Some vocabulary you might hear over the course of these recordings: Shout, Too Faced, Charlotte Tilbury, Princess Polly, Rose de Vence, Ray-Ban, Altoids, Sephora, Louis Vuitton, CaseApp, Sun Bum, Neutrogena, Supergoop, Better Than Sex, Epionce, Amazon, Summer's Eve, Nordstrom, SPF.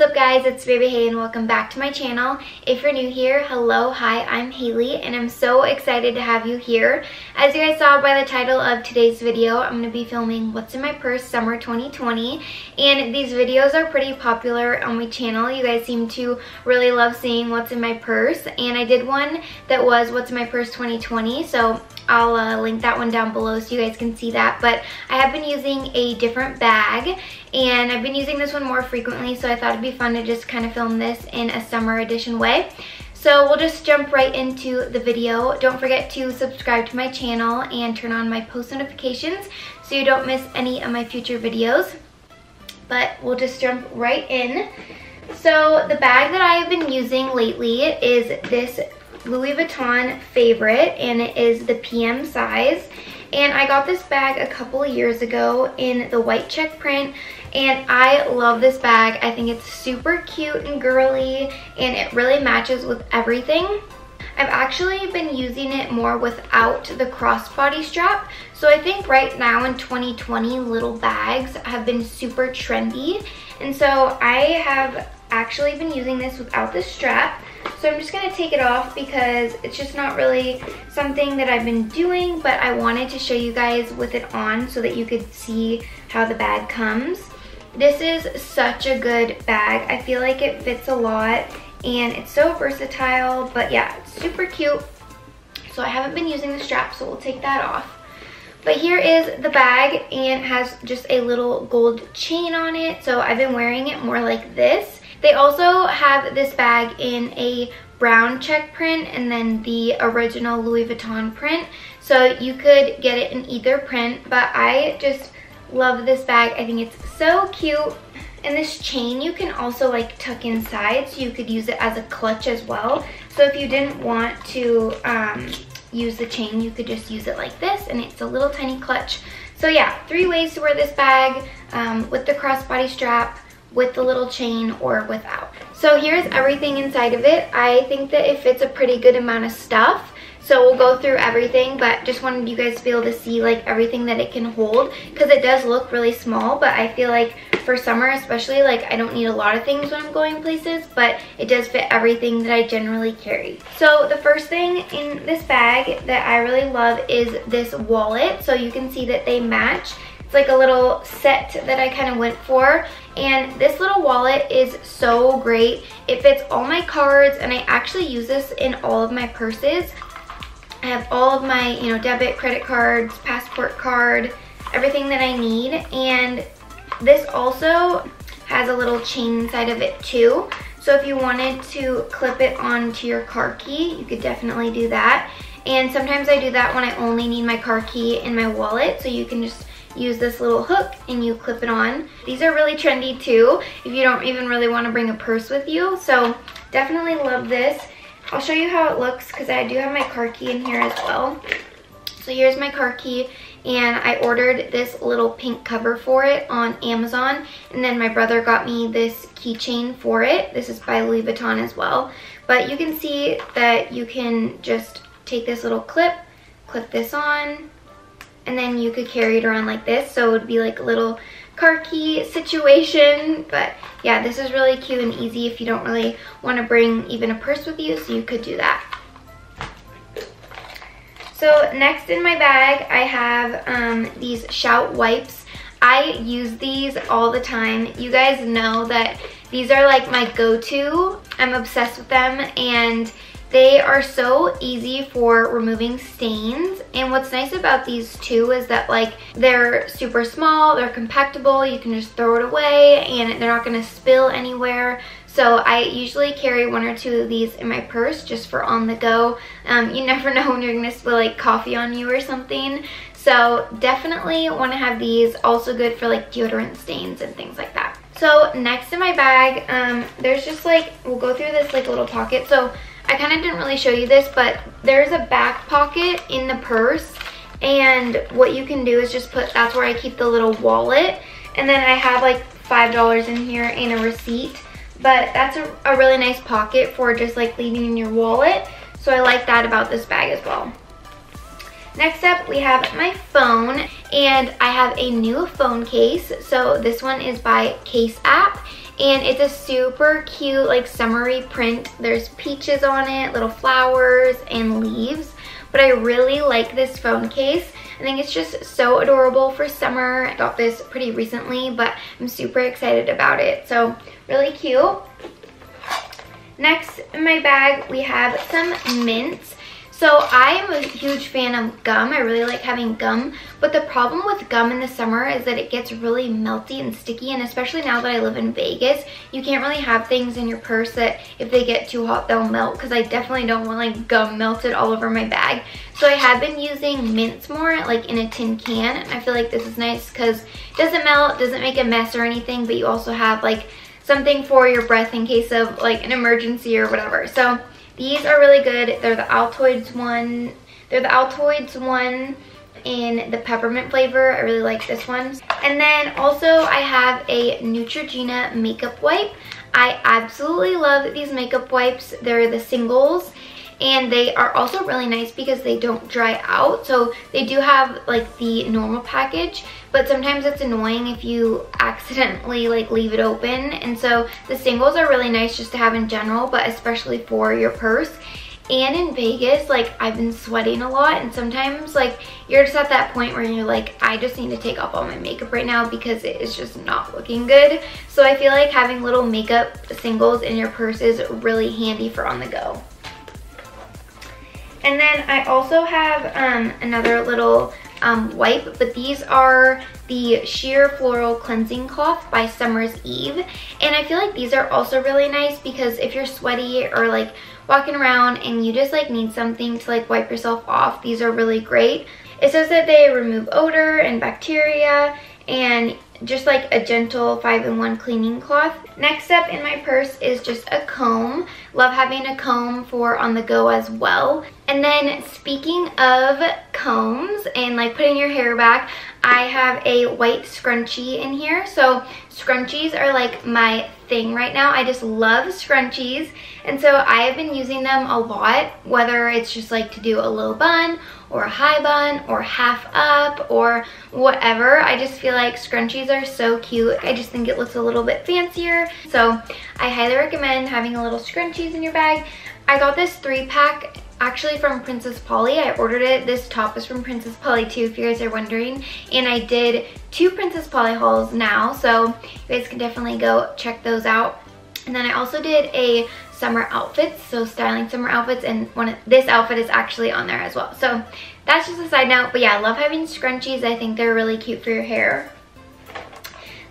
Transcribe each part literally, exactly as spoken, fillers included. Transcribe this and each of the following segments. What's up guys, it's Baby Hay and welcome back to my channel. If you're new here, hello, hi, I'm Haley and I'm so excited to have you here. As you guys saw by the title of today's video, I'm going to be filming What's in My Purse Summer twenty twenty, and these videos are pretty popular on my channel. You guys seem to really love seeing what's in my purse, and I did one that was What's in My Purse twenty twenty, so I'll uh, link that one down below so you guys can see that. But I have been using a different bag, and I've been using this one more frequently, so I thought it'd be fun to just kind of film this in a summer edition way. So we'll just jump right into the video. Don't forget to subscribe to my channel and turn on my post notifications so you don't miss any of my future videos. But we'll just jump right in. So the bag that I have been using lately is this Louis Vuitton Favorite, and it is the P M size. And I got this bag a couple of years ago in the white check print, and I love this bag. I think it's super cute and girly, and it really matches with everything. I've actually been using it more without the crossbody strap. So I think right now in twenty twenty, little bags have been super trendy. And so I have actually been using this without the strap. So I'm just gonna take it off because it's just not really something that I've been doing, but I wanted to show you guys with it on so that you could see how the bag comes. This is such a good bag. I feel like it fits a lot and it's so versatile, but yeah, it's super cute. So I haven't been using the strap, so we'll take that off. But here is the bag, and it has just a little gold chain on it. So I've been wearing it more like this. They also have this bag in a brown check print and then the original Louis Vuitton print. So you could get it in either print, but I just love this bag. I think it's so cute. And this chain you can also like tuck inside, so you could use it as a clutch as well. So if you didn't want to um, use the chain, you could just use it like this, and it's a little tiny clutch. So yeah, three ways to wear this bag, um, with the crossbody strap, with the little chain, or without. So here's everything inside of it. I think that it fits a pretty good amount of stuff, so we'll go through everything, but just wanted you guys to be able to see like everything that it can hold, because it does look really small, but I feel like for summer especially, like I don't need a lot of things when I'm going places, but it does fit everything that I generally carry. So the first thing in this bag that I really love is this wallet. So you can see that they match. It's like a little set that I kind of went for, and this little wallet is so great. It fits all my cards, and I actually use this in all of my purses. I have all of my, you know, debit, credit cards, passport card, everything that I need. And this also has a little chain inside of it too. So if you wanted to clip it onto your car key, you could definitely do that. And sometimes I do that when I only need my car key in my wallet, so you can just use this little hook and you clip it on. These are really trendy too, if you don't even really want to bring a purse with you. So definitely love this. I'll show you how it looks because I do have my car key in here as well. So here's my car key, and I ordered this little pink cover for it on Amazon, and then my brother got me this keychain for it. This is by Louis Vuitton as well. But you can see that you can just take this little clip, clip this on, and then you could carry it around like this, so it would be like a little car key situation. But yeah, this is really cute and easy if you don't really want to bring even a purse with you, so you could do that. So next in my bag, I have um, these Shout wipes. I use these all the time. You guys know that these are like my go-to. I'm obsessed with them, and they are so easy for removing stains. And what's nice about these too is that like they're super small, they're compactable, you can just throw it away and they're not gonna spill anywhere. So I usually carry one or two of these in my purse just for on the go. Um, you never know when you're gonna spill like coffee on you or something. So definitely wanna have these, also good for like deodorant stains and things like that. So next in my bag, um, there's just like, we'll go through this like little pocket. So I kind of didn't really show you this, but there's a back pocket in the purse, and what you can do is just put, that's where I keep the little wallet, and then I have like five dollars in here and a receipt. But that's a, a really nice pocket for just like leaving in your wallet, so I like that about this bag as well. Next up, we have my phone, and I have a new phone case. So this one is by CaseApp, And it's a super cute, like, summery print. There's peaches on it, little flowers, and leaves. But I really like this phone case. I think it's just so adorable for summer. I got this pretty recently, but I'm super excited about it. So, really cute. Next in my bag, we have some mints. So I am a huge fan of gum. I really like having gum, but the problem with gum in the summer is that it gets really melty and sticky, and especially now that I live in Vegas, you can't really have things in your purse that if they get too hot, they'll melt, because I definitely don't want like gum melted all over my bag. So I have been using mints more, like in a tin can, and I feel like this is nice because it doesn't melt, doesn't make a mess or anything, but you also have like something for your breath in case of like an emergency or whatever. So these are really good. They're the Altoids one. They're the Altoids one in the peppermint flavor. I really like this one. And then also I have a Neutrogena makeup wipe. I absolutely love these makeup wipes. They're the singles, and they are also really nice because they don't dry out. So they do have like the normal package, but sometimes it's annoying if you accidentally like leave it open. And so the singles are really nice just to have in general, but especially for your purse. And in Vegas, like, I've been sweating a lot, and sometimes like you're just at that point where you're like, I just need to take off all my makeup right now because it is just not looking good. So I feel like having little makeup singles in your purse is really handy for on the go. And then I also have um, another little um, wipe, but these are the Sheer Floral Cleansing Cloth by Summer's Eve. And I feel like these are also really nice because if you're sweaty or like walking around and you just like need something to like wipe yourself off, these are really great. It says that they remove odor and bacteria and just like a gentle five in one cleaning cloth. Next up in my purse is just a comb. Love having a comb for on the go as well. And then speaking of combs and like putting your hair back, I have a white scrunchie in here. So scrunchies are like my thing right now. I just love scrunchies. And so I have been using them a lot, whether it's just like to do a low bun or a high bun or half up or whatever. I just feel like scrunchies are so cute. I just think it looks a little bit fancier. So I highly recommend having a little scrunchies in your bag. I got this three pack actually from Princess Polly. I ordered it. This top is from Princess Polly too, if you guys are wondering. And I did two Princess Polly hauls now, so you guys can definitely go check those out. And then I also did a summer outfits, so styling summer outfits, and one of, this outfit is actually on there as well. So that's just a side note, but yeah, I love having scrunchies. I think they're really cute for your hair.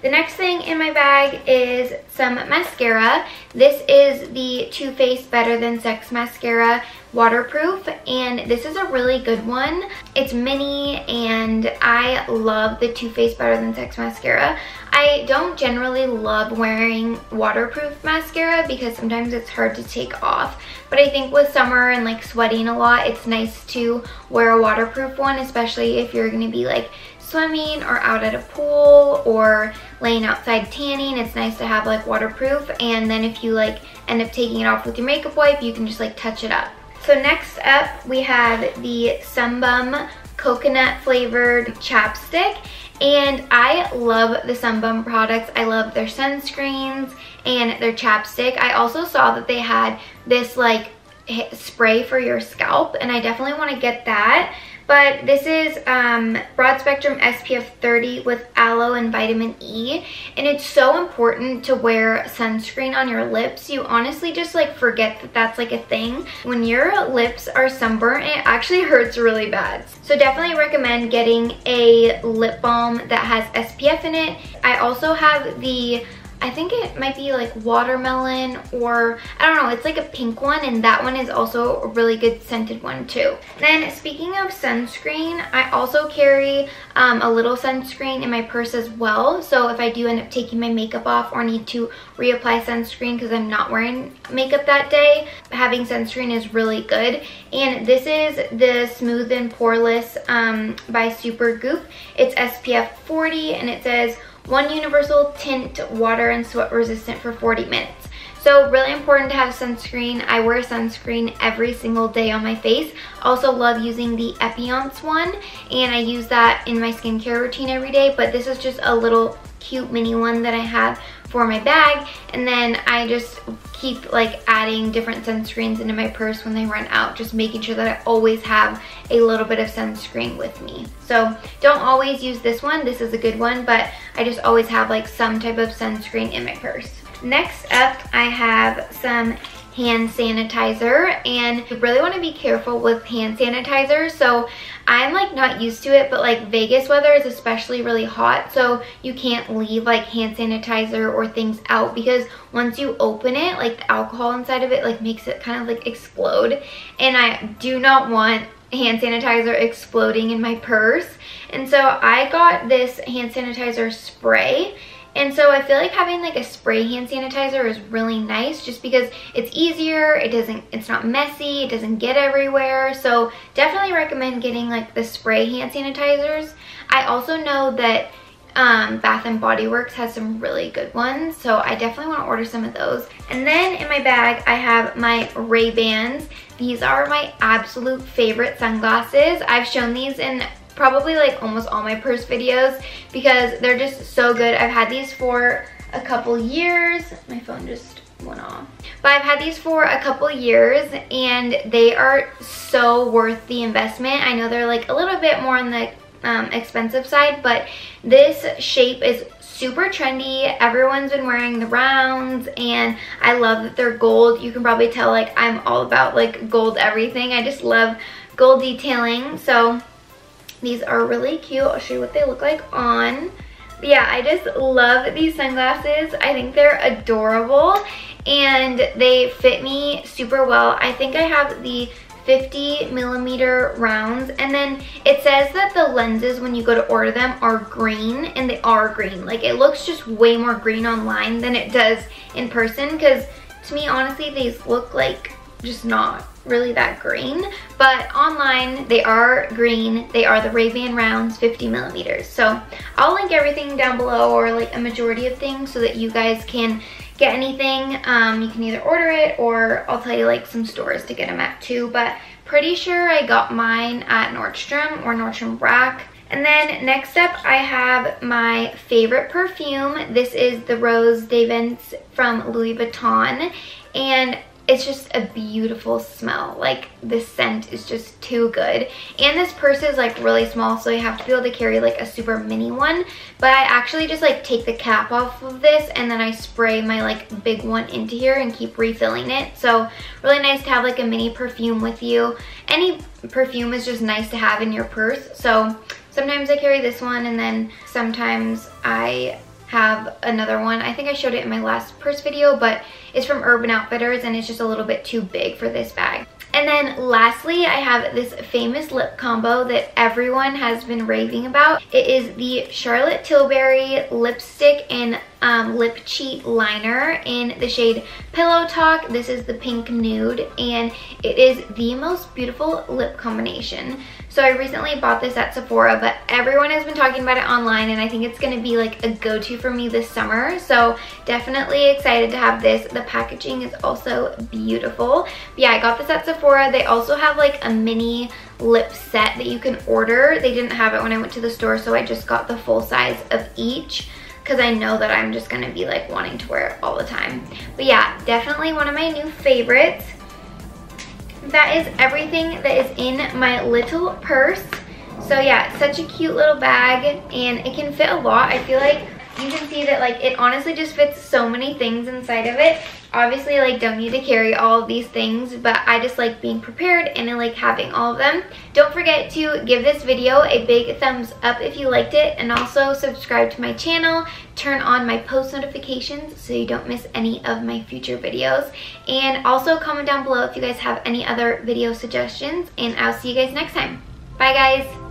The next thing in my bag is some mascara. This is the Too Faced Better Than Sex Mascara Waterproof, and this is a really good one. It's mini, and I love the Too Faced Better Than Sex Mascara. I don't generally love wearing waterproof mascara because sometimes it's hard to take off, but I think with summer and like sweating a lot, it's nice to wear a waterproof one, especially if you're going to be like swimming or out at a pool or laying outside tanning. It's nice to have like waterproof, and then if you like end up taking it off with your makeup wipe, you can just like touch it up. So next up we have the Sun Bum coconut flavored chapstick, and I love the Sun Bum products. I love their sunscreens and their chapstick. I also saw that they had this like spray for your scalp, and I definitely want to get that. But this is um, broad spectrum S P F thirty with aloe and vitamin E. And it's so important to wear sunscreen on your lips. You honestly just like forget that that's like a thing. When your lips are sunburned, it actually hurts really bad. So definitely recommend getting a lip balm that has S P F in it. I also have the, I think it might be like watermelon, or I don't know, it's like a pink one, and that one is also a really good scented one too. Then speaking of sunscreen, I also carry um, a little sunscreen in my purse as well. So if I do end up taking my makeup off or need to reapply sunscreen because I'm not wearing makeup that day, having sunscreen is really good. And this is the Smooth and Poreless um, by Supergoop. It's S P F forty, and it says one universal tint, water and sweat resistant for forty minutes. So really important to have sunscreen. I wear sunscreen every single day on my face. Also love using the Epionce one, and I use that in my skincare routine every day, but this is just a little cute mini one that I have for my bag, and then I just keep like adding different sunscreens into my purse when they run out, just making sure that I always have a little bit of sunscreen with me. So don't always use this one, this is a good one, but I just always have like some type of sunscreen in my purse. Next up, I have some hand sanitizer, and you really want to be careful with hand sanitizer. So I'm like not used to it, but like Vegas weather is especially really hot, so you can't leave like hand sanitizer or things out, because once you open it, like the alcohol inside of it like makes it kind of like explode, and I do not want hand sanitizer exploding in my purse. And so I got this hand sanitizer spray. And so I feel like having like a spray hand sanitizer is really nice, just because it's easier, it doesn't, it's not messy, it doesn't get everywhere. So definitely recommend getting like the spray hand sanitizers. I also know that um, Bath and Body Works has some really good ones, so I definitely want to order some of those. And then in my bag, I have my Ray-Bans. These are my absolute favorite sunglasses. I've shown these in probably like almost all my purse videos because they're just so good. I've had these for a couple years. My phone just went off. But I've had these for a couple years and they are so worth the investment. I know they're like a little bit more on the um, expensive side, but this shape is super trendy. Everyone's been wearing the rounds and I love that they're gold. You can probably tell like I'm all about like gold everything. I just love gold detailing. So these are really cute. I'll show you what they look like on. But yeah, I just love these sunglasses. I think they're adorable and they fit me super well. I think I have the fifty millimeter rounds, and then it says that the lenses when you go to order them are green, and they are green. Like it looks just way more green online than it does in person, because to me honestly these look like just not really that green, but online they are green. They are the Ray-Ban rounds, fifty millimeters. So I'll link everything down below, or like a majority of things, so that you guys can get anything. Um, you can either order it, or I'll tell you like some stores to get them at too, but pretty sure I got mine at Nordstrom or Nordstrom Rack. And then next up, I have my favorite perfume. This is the Rose de Vence from Louis Vuitton, and it's just a beautiful smell. Like the scent is just too good. And this purse is like really small, so you have to be able to carry like a super mini one. But I actually just like take the cap off of this and then I spray my like big one into here and keep refilling it. So really nice to have like a mini perfume with you. Any perfume is just nice to have in your purse. So sometimes I carry this one, and then sometimes I have another one. I think I showed it in my last purse video, but it's from Urban Outfitters and it's just a little bit too big for this bag. And then lastly, I have this famous lip combo that everyone has been raving about. It is the Charlotte Tilbury lipstick and um, lip cheat liner in the shade Pillow Talk. This is the pink nude, and it is the most beautiful lip combination. So I recently bought this at Sephora, but everyone has been talking about it online, and I think it's going to be like a go-to for me this summer. So definitely excited to have this. The packaging is also beautiful. But yeah, I got this at Sephora. They also have like a mini lip set that you can order. They didn't have it when I went to the store, so I just got the full size of each, because I know that I'm just going to be like wanting to wear it all the time. But yeah, definitely one of my new favorites. That is everything that is in my little purse. So yeah, such a cute little bag, and it can fit a lot. I feel like you can see that like it honestly just fits so many things inside of it. Obviously, like, don't need to carry all of these things, but I just like being prepared, and I like having all of them. Don't forget to give this video a big thumbs up if you liked it, and also subscribe to my channel. Turn on my post notifications so you don't miss any of my future videos. And also comment down below if you guys have any other video suggestions, and I'll see you guys next time. Bye, guys.